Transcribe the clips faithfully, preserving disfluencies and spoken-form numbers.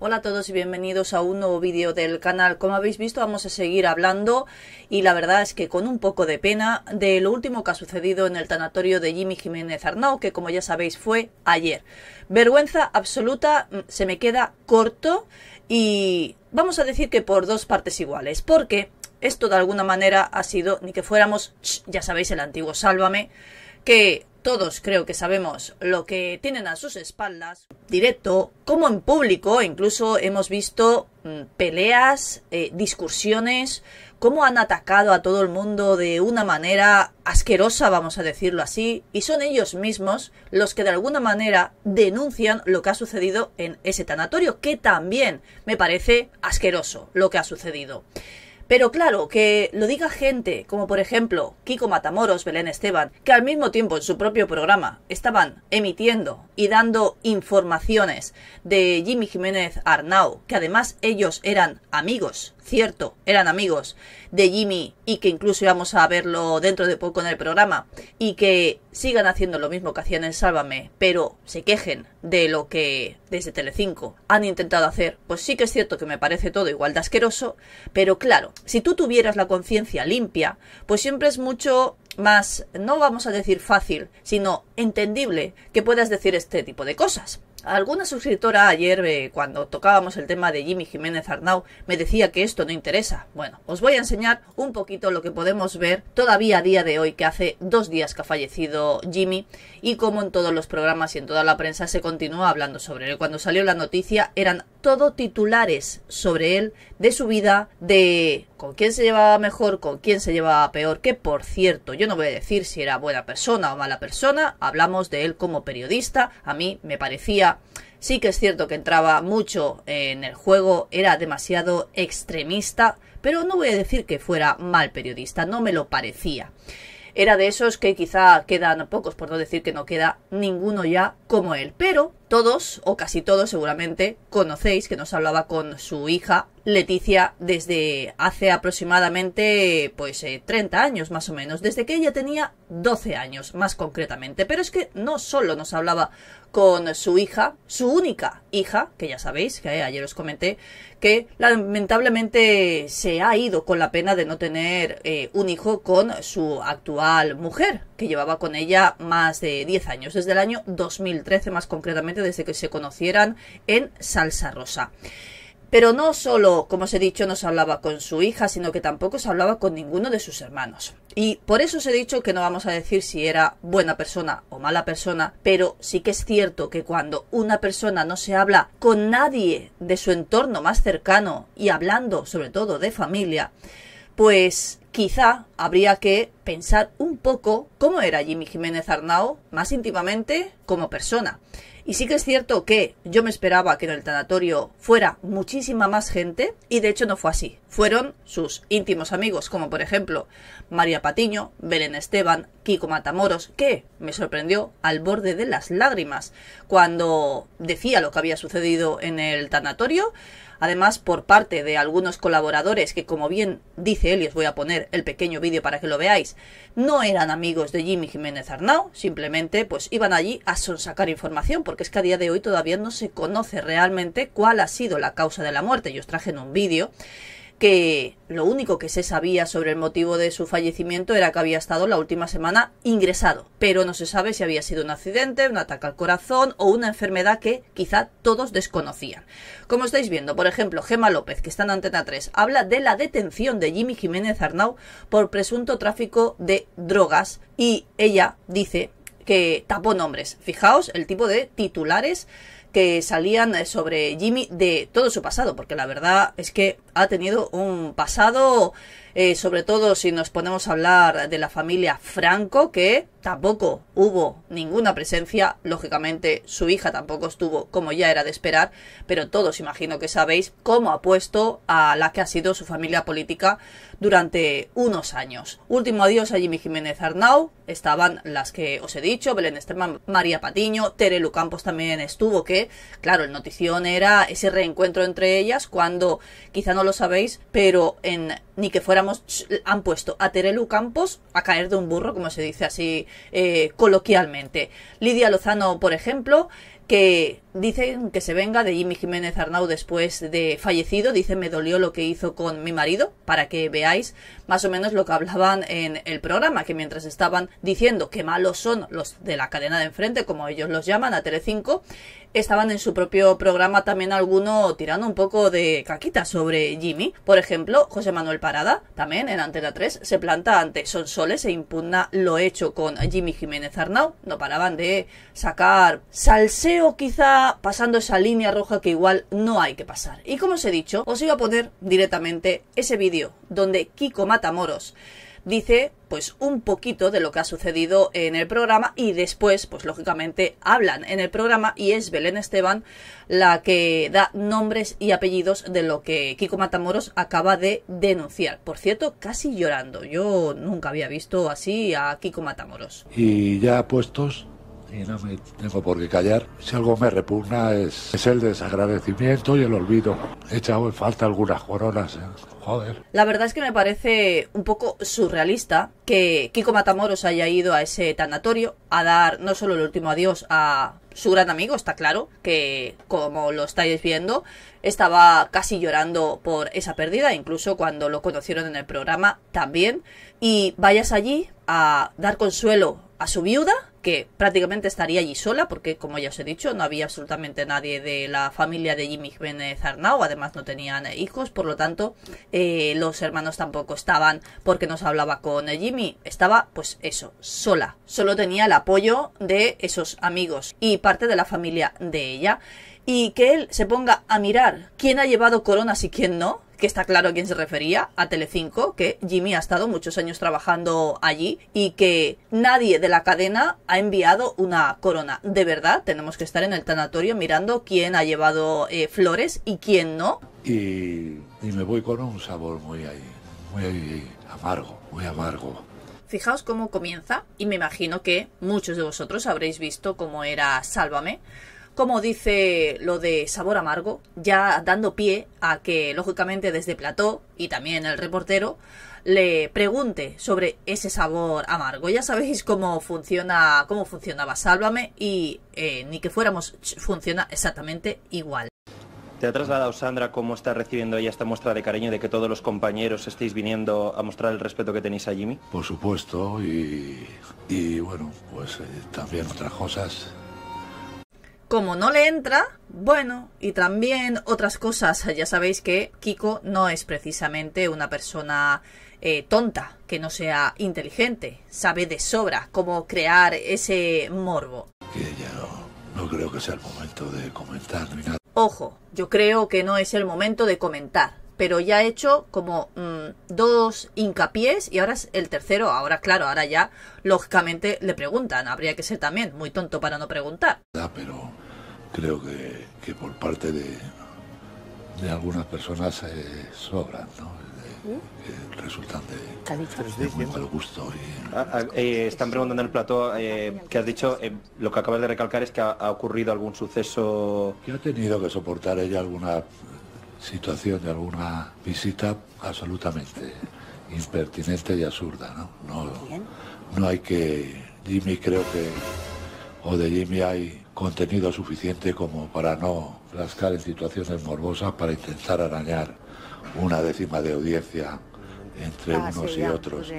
Hola a todos y bienvenidos a un nuevo vídeo del canal. Como habéis visto, vamos a seguir hablando y la verdad es que con un poco de pena de lo último que ha sucedido en el tanatorio de Jimmy Giménez Arnau, que como ya sabéis fue ayer. Vergüenza absoluta, se me queda corto y vamos a decir que por dos partes iguales, porque esto de alguna manera ha sido, ni que fuéramos, ya sabéis, el antiguo Sálvame, que todos creo que sabemos lo que tienen a sus espaldas, directo como en público. Incluso hemos visto mmm, peleas, eh, discusiones, cómo han atacado a todo el mundo de una manera asquerosa, vamos a decirlo así, y son ellos mismos los que de alguna manera denuncian lo que ha sucedido en ese tanatorio, que también me parece asqueroso lo que ha sucedido. Pero claro, que lo diga gente como por ejemplo Kiko Matamoros, Belén Esteban, que al mismo tiempo en su propio programa estaban emitiendo y dando informaciones de Jimmy Giménez Arnau, que además ellos eran amigos, cierto, eran amigos de Jimmy y que incluso íbamos a verlo dentro de poco en el programa, y que sigan haciendo lo mismo que hacían en Sálvame, pero se quejen de lo que desde Telecinco han intentado hacer. Pues sí que es cierto que me parece todo igual de asqueroso, pero claro, si tú tuvieras la conciencia limpia, pues siempre es mucho más, no vamos a decir fácil, sino entendible que puedas decir este tipo de cosas. Alguna suscriptora ayer, eh, cuando tocábamos el tema de Jimmy Giménez Arnau, me decía que esto no interesa. Bueno, os voy a enseñar un poquito lo que podemos ver todavía a día de hoy, que hace dos días que ha fallecido Jimmy, y como en todos los programas y en toda la prensa se continúa hablando sobre él. Cuando salió la noticia eran todo titulares sobre él, de su vida, de con quién se llevaba mejor, con quién se llevaba peor, que por cierto, yo no voy a decir si era buena persona o mala persona, hablamos de él como periodista. A mí me parecía, sí que es cierto que entraba mucho en el juego, era demasiado extremista, pero no voy a decir que fuera mal periodista, no me lo parecía. Era de esos que quizá quedan pocos, por no decir que no queda ninguno ya como él. Pero todos, o casi todos seguramente, conocéis que nos hablaba con su hija Letizia desde hace aproximadamente pues eh, treinta años más o menos, desde que ella tenía doce años más concretamente. Pero es que no solo nos hablaba con su hija, su única hija, que ya sabéis, que ayer os comenté, que lamentablemente se ha ido con la pena de no tener eh, un hijo con su actual mujer, que llevaba con ella más de diez años, desde el año dos mil trece más concretamente, desde que se conocieran en Salsa Rosa. Pero no solo, como os he dicho, nos hablaba con su hija, sino que tampoco se hablaba con ninguno de sus hermanos. Y por eso os he dicho que no vamos a decir si era buena persona o mala persona, pero sí que es cierto que cuando una persona no se habla con nadie de su entorno más cercano, y hablando sobre todo de familia, pues quizá habría que pensar un poco cómo era Jimmy Giménez Arnau más íntimamente como persona. Y sí que es cierto que yo me esperaba que en el tanatorio fuera muchísima más gente, y de hecho no fue así. Fueron sus íntimos amigos, como por ejemplo María Patiño, Belén Esteban, Kiko Matamoros, que me sorprendió al borde de las lágrimas cuando decía lo que había sucedido en el tanatorio. Además, por parte de algunos colaboradores que, como bien dice él, y os voy a poner el pequeño vídeo para que lo veáis, no eran amigos de Jimmy Giménez Arnau, simplemente pues iban allí a sonsacar información, porque es que a día de hoy todavía no se conoce realmente cuál ha sido la causa de la muerte. Yo os traje en un vídeo que lo único que se sabía sobre el motivo de su fallecimiento era que había estado la última semana ingresado, pero no se sabe si había sido un accidente, un ataque al corazón o una enfermedad que quizá todos desconocían. Como estáis viendo, por ejemplo, Gemma López, que está en Antena tres, habla de la detención de Jimmy Giménez Arnau por presunto tráfico de drogas, y ella dice que tapó nombres. Fijaos el tipo de titulares que salían sobre Jimmy, de todo su pasado, porque la verdad es que ha tenido un pasado, eh, sobre todo si nos ponemos a hablar de la familia Franco, que tampoco hubo ninguna presencia. Lógicamente su hija tampoco estuvo, como ya era de esperar, pero todos imagino que sabéis cómo ha puesto a la que ha sido su familia política durante unos años. Último adiós a Jimmy Giménez Arnau, estaban las que os he dicho, Belén Esteban, María Patiño, Terelu Campos también estuvo, que claro, el notición era ese reencuentro entre ellas cuando, quizá no lo sabéis, pero en Ni que fuéramos han puesto a Terelu Campos a caer de un burro, como se dice así eh, coloquialmente. Lidia Lozano, por ejemplo, que dicen que se venga de Jimmy Giménez Arnau después de fallecido. Dicen: me dolió lo que hizo con mi marido, para que veáis más o menos lo que hablaban en el programa, que mientras estaban diciendo que malos son los de la cadena de enfrente, como ellos los llaman, a Telecinco, estaban en su propio programa también alguno tirando un poco de caquita sobre Jimmy. Por ejemplo, José Manuel Parada, también en Antena tres, se planta ante Sonsoles e impugna lo hecho con Jimmy Giménez Arnau. No paraban de sacar salseo, quizá pasando esa línea roja que igual no hay que pasar. Y como os he dicho, os iba a poner directamente ese vídeo donde Kiko Matamoros dice pues un poquito de lo que ha sucedido en el programa, y después pues lógicamente hablan en el programa y es Belén Esteban la que da nombres y apellidos de lo que Kiko Matamoros acaba de denunciar. Por cierto, casi llorando. Yo nunca había visto así a Kiko Matamoros. Y ya puestos, y no me tengo por qué callar. Si algo me repugna es, es el desagradecimiento y el olvido. He echado en falta algunas coronas, ¿eh? Joder. La verdad es que me parece un poco surrealista que Kiko Matamoros haya ido a ese tanatorio a dar no solo el último adiós a su gran amigo, está claro que, como lo estáis viendo, estaba casi llorando por esa pérdida, incluso cuando lo conocieron en el programa también, y vayas allí a dar consuelo a su viuda, que prácticamente estaría allí sola, porque como ya os he dicho, no había absolutamente nadie de la familia de Jimmy Giménez Arnau, además no tenían hijos, por lo tanto eh, los hermanos tampoco estaban, porque no se hablaba con Jimmy, estaba pues eso, sola, solo tenía el apoyo de esos amigos y parte de la familia de ella. Y que él se ponga a mirar quién ha llevado coronas y quién no, que está claro a quién se refería, a Telecinco, que Jimmy ha estado muchos años trabajando allí y que nadie de la cadena ha enviado una corona. De verdad, tenemos que estar en el tanatorio mirando quién ha llevado eh, flores y quién no. Y, y me voy con un sabor muy ahí, muy amargo, muy amargo. Fijaos cómo comienza, y me imagino que muchos de vosotros habréis visto cómo era Sálvame, como dice lo de sabor amargo, ya dando pie a que, lógicamente, desde Plató y también el reportero le pregunte sobre ese sabor amargo. Ya sabéis cómo funciona, cómo funcionaba Sálvame, y eh, ni que fuéramos, funciona exactamente igual. ¿Te ha trasladado, Sandra, cómo está recibiendo ella esta muestra de cariño de que todos los compañeros estéis viniendo a mostrar el respeto que tenéis a Jimmy? Por supuesto, y, y bueno, pues eh, también otras cosas. Como no le entra, bueno, y también otras cosas. Ya sabéis que Kiko no es precisamente una persona eh, tonta, que no sea inteligente. Sabe de sobra cómo crear ese morbo. Que ya no, no creo que sea el momento de comentar ni nada. Ojo, yo creo que no es el momento de comentar, pero ya he hecho como mmm, dos hincapiés y ahora es el tercero. Ahora, claro, ahora ya, lógicamente, le preguntan. Habría que ser también muy tonto para no preguntar. Ah, pero creo que, que por parte de, de algunas personas eh, sobran, ¿no? De, ¿Mm? Que resultan de, de muy mal gusto. Y... Ah, ah, eh, están preguntando en el plató eh, que has dicho, eh, lo que acabas de recalcar es que ha, ha ocurrido algún suceso... Que ha tenido que soportar ella alguna... situación de alguna visita absolutamente impertinente y absurda, ¿no? No, no hay que... Jimmy creo que... o de Jimmy hay contenido suficiente como para no rascar en situaciones morbosas para intentar arañar una décima de audiencia entre ah, unos sí, y otros.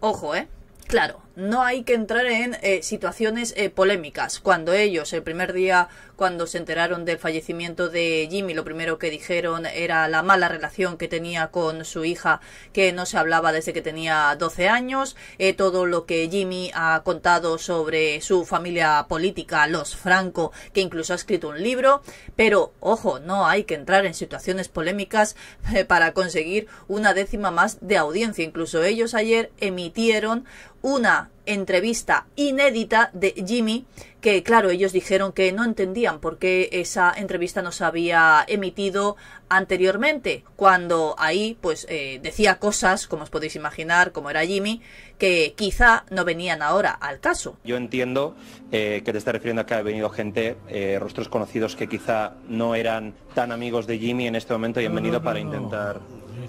Ojo, ¿eh? Claro, no hay que entrar en eh, situaciones eh, polémicas. Cuando ellos, el primer día, cuando se enteraron del fallecimiento de Jimmy, lo primero que dijeron era la mala relación que tenía con su hija, que no se hablaba desde que tenía doce años, eh, todo lo que Jimmy ha contado sobre su familia política, los Franco, que incluso ha escrito un libro. Pero, ojo, no hay que entrar en situaciones polémicas eh, para conseguir una décima más de audiencia. Incluso ellos ayer emitieron una entrevista inédita de Jimmy, que claro, ellos dijeron que no entendían por qué esa entrevista no se había emitido anteriormente, cuando ahí pues eh, decía cosas, como os podéis imaginar, como era Jimmy, que quizá no venían ahora al caso. Yo entiendo eh, que te está refiriendo a que ha venido gente, eh, rostros conocidos que quizá no eran tan amigos de Jimmy en este momento y han no, venido no, para no. intentar...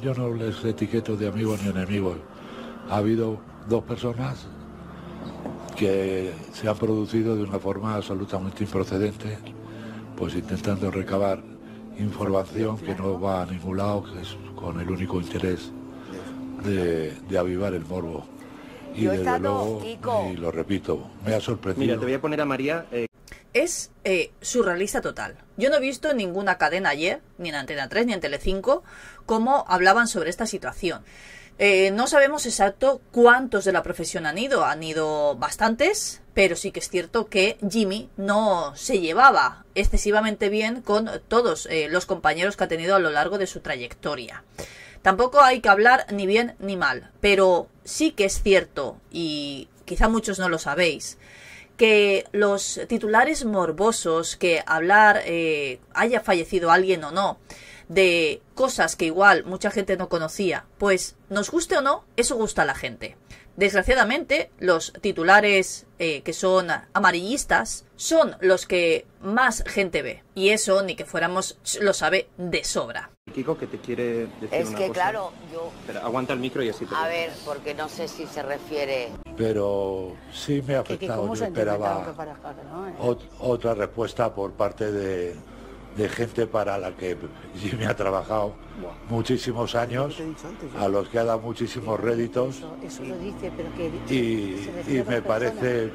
Yo no les etiqueto de amigos ni enemigos. Ha habido... dos personas que se han producido de una forma absolutamente improcedente pues intentando recabar información que no va a ningún lado, que es con el único interés de, de avivar el morbo. Y Yo desde luego, Kiko. y lo repito, me ha sorprendido. Mira, te voy a poner a María... Eh... Es eh, surrealista total. Yo no he visto en ninguna cadena ayer, ni en Antena tres, ni en Telecinco, cómo hablaban sobre esta situación. Eh, no sabemos exacto cuántos de la profesión han ido, han ido bastantes, pero sí que es cierto que Jimmy no se llevaba excesivamente bien con todos eh, los compañeros que ha tenido a lo largo de su trayectoria. Tampoco hay que hablar ni bien ni mal, pero sí que es cierto, y quizá muchos no lo sabéis, que los titulares morbosos, que hablar, eh, haya fallecido alguien o no, de cosas que igual mucha gente no conocía, pues nos guste o no, eso gusta a la gente. Desgraciadamente, los titulares eh, que son amarillistas son los que más gente ve. Y eso, ni que fuéramos, lo sabe de sobra. Kiko, que te quiere decir es una que, cosa. claro, yo... Pero aguanta el micro y así te A ver, porque no sé si se refiere... Pero sí me ha afectado. Yo esperaba para, para, ¿no? ot otra respuesta por parte de, de gente para la que Jimmy ha trabajado muchísimos años, a los que ha dado muchísimos réditos, y, y me parece,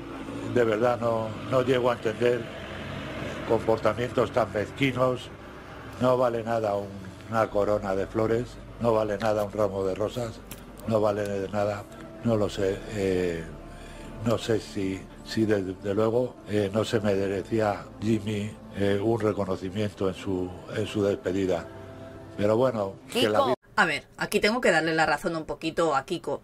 de verdad, no, no llego a entender comportamientos tan mezquinos. No vale nada un, una corona de flores, no vale nada un ramo de rosas, no vale de nada, no lo sé, eh, no sé si, si desde de luego eh, no se merecía Jimmy eh, un reconocimiento en su, en su despedida. Pero bueno, que la... A ver, aquí tengo que darle la razón un poquito a Kiko.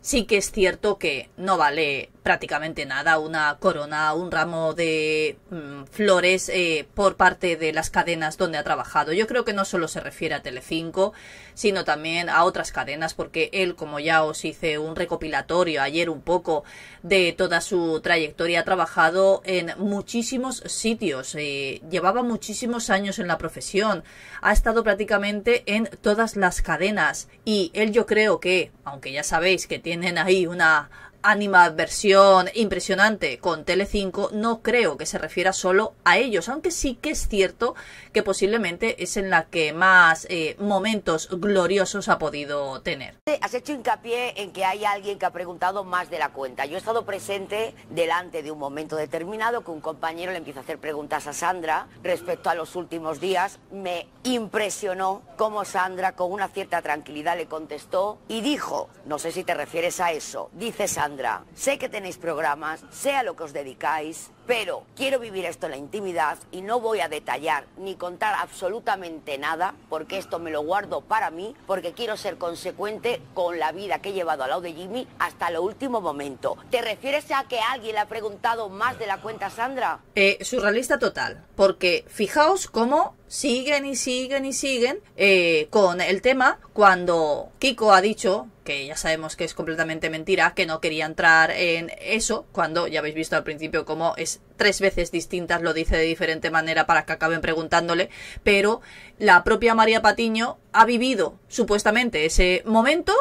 Sí que es cierto que no vale prácticamente nada una corona, un ramo de mmm, flores eh, por parte de las cadenas donde ha trabajado. Yo creo que no solo se refiere a Telecinco, sino también a otras cadenas, porque él, como ya os hice un recopilatorio ayer un poco de toda su trayectoria, ha trabajado en muchísimos sitios, eh, llevaba muchísimos años en la profesión, ha estado prácticamente en todas las cadenas, y él, yo creo que, aunque ya sabéis que tienen ahí una animadversión impresionante con Telecinco, no creo que se refiera solo a ellos, aunque sí que es cierto que posiblemente es en la que más eh, momentos gloriosos ha podido tener. Has hecho hincapié en que hay alguien que ha preguntado más de la cuenta. Yo he estado presente delante de un momento determinado que un compañero le empieza a hacer preguntas a Sandra respecto a los últimos días. Me impresionó cómo Sandra, con una cierta tranquilidad, le contestó y dijo, no sé si te refieres a eso, dice Sandra, Sandra, sé que tenéis programas, sé a lo que os dedicáis, pero quiero vivir esto en la intimidad y no voy a detallar ni contar absolutamente nada, porque esto me lo guardo para mí, porque quiero ser consecuente con la vida que he llevado al lado de Jimmy hasta el último momento. ¿Te refieres a que alguien le ha preguntado más de la cuenta, Sandra? Eh, surrealista total, porque fijaos cómo siguen y siguen y siguen eh, con el tema, cuando Kiko ha dicho, que ya sabemos que es completamente mentira, que no quería entrar en eso, cuando ya habéis visto al principio cómo es tres veces distintas, lo dice de diferente manera para que acaben preguntándole, pero la propia María Patiño ha vivido supuestamente ese momento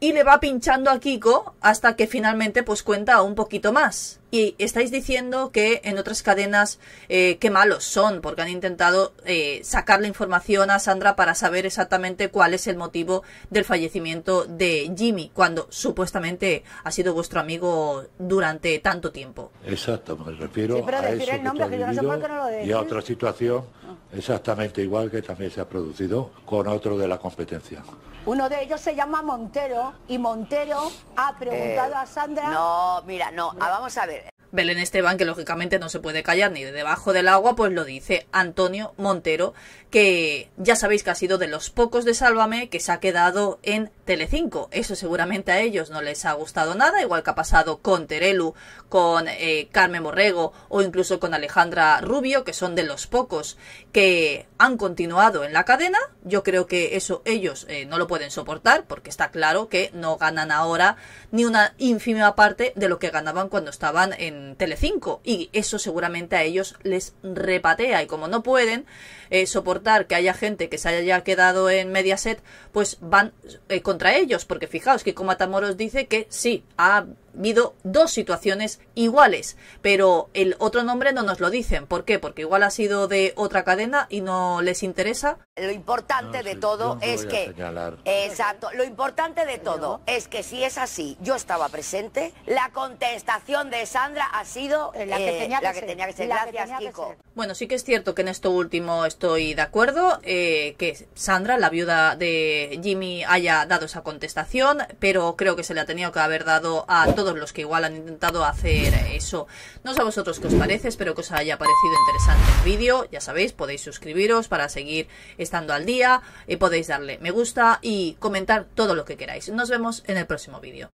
y le va pinchando a Kiko hasta que finalmente pues cuenta un poquito más. Y estáis diciendo que en otras cadenas eh, qué malos son, porque han intentado eh, sacar la información a Sandra para saber exactamente cuál es el motivo del fallecimiento de Jimmy, cuando supuestamente ha sido vuestro amigo durante tanto tiempo. Exacto, me refiero sí, pero a eso el nombre, que, que yo no sé por qué no lo decís. Y a otra situación exactamente igual que también se ha producido con otro de la competencia. Uno de ellos se llama Montero, y Montero ha preguntado eh, a Sandra... No, mira, no, ah, vamos a ver. Belén Esteban, que lógicamente no se puede callar ni de debajo del agua, pues lo dice. Antonio Montero, que ya sabéis que ha sido de los pocos de Sálvame que se ha quedado en Telecinco. Eso seguramente a ellos no les ha gustado nada, igual que ha pasado con Terelu, con eh, Carmen Borrego o incluso con Alejandra Rubio, que son de los pocos que han continuado en la cadena. Yo creo que eso ellos eh, no lo pueden soportar, porque está claro que no ganan ahora ni una ínfima parte de lo que ganaban cuando estaban en Telecinco, y eso seguramente a ellos les repatea, y como no pueden eh, soportar que haya gente que se haya quedado en Mediaset, pues van eh, contra ellos, porque fijaos que Kiko Matamoros dice que sí, ha habido dos situaciones iguales, pero el otro nombre no nos lo dicen. ¿Por qué? Porque igual ha sido de otra cadena y no les interesa. Lo importante no, de sí, todo es que... Señalar. Exacto. Lo importante de todo es que si es así, yo estaba presente, la contestación de Sandra ha sido la que, eh, tenía, que la que tenía que ser. Gracias, que Kiko. Que ser. Bueno, sí que es cierto que en esto último estoy de acuerdo, eh, que Sandra, la viuda de Jimmy, haya dado esa contestación, pero creo que se le ha tenido que haber dado a todos los que igual han intentado hacer eso. No sé a vosotros qué os parece, espero que os haya parecido interesante el vídeo. Ya sabéis, podéis suscribiros para seguir estando al día, eh, podéis darle me gusta y comentar todo lo que queráis. Nos vemos en el próximo vídeo.